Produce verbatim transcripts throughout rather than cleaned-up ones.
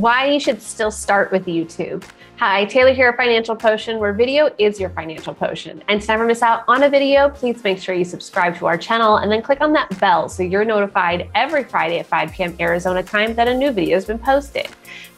why you should still start with YouTube. Hi, Taylor here at Financial Potion, where video is your financial potion. And to never miss out on a video, please make sure you subscribe to our channel and then click on that bell so you're notified every Friday at five P M Arizona time that a new video has been posted.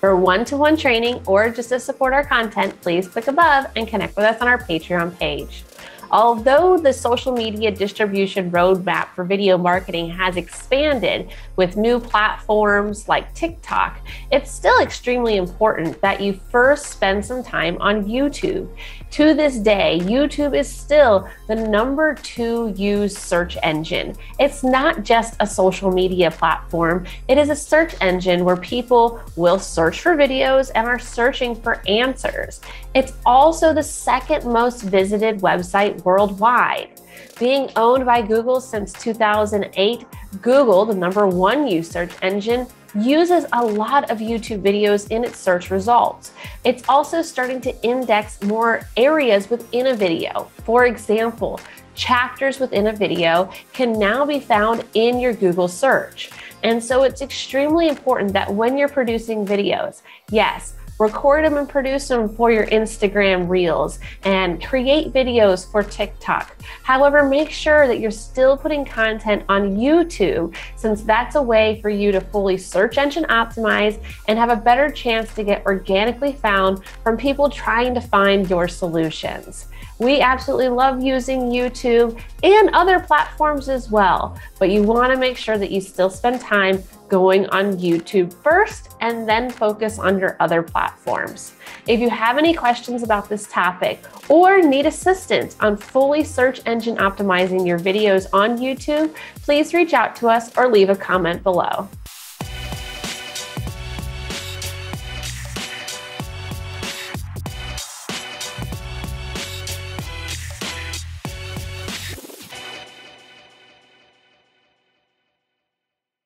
For one-to-one training or just to support our content, please click above and connect with us on our Patreon page. Although the social media distribution roadmap for video marketing has expanded with new platforms like TikTok, it's still extremely important that you first spend some time on YouTube. To this day, YouTube is still the number two used search engine. It's not just a social media platform. It is a search engine where people will search for videos and are searching for answers. It's also the second most visited website worldwide. Being owned by Google since two thousand eight, Google, the number one used search engine, uses a lot of YouTube videos in its search results. It's also starting to index more areas within a video. For example, chapters within a video can now be found in your Google search. And so it's extremely important that when you're producing videos, yes, record them and produce them for your Instagram Reels and create videos for TikTok. However, make sure that you're still putting content on YouTube, since that's a way for you to fully search engine optimize and have a better chance to get organically found from people trying to find your solutions. We absolutely love using YouTube and other platforms as well, but you want to make sure that you still spend time going on YouTube first and then focus on your other platforms. If you have any questions about this topic or need assistance on fully search engine optimizing your videos on YouTube, please reach out to us or leave a comment below.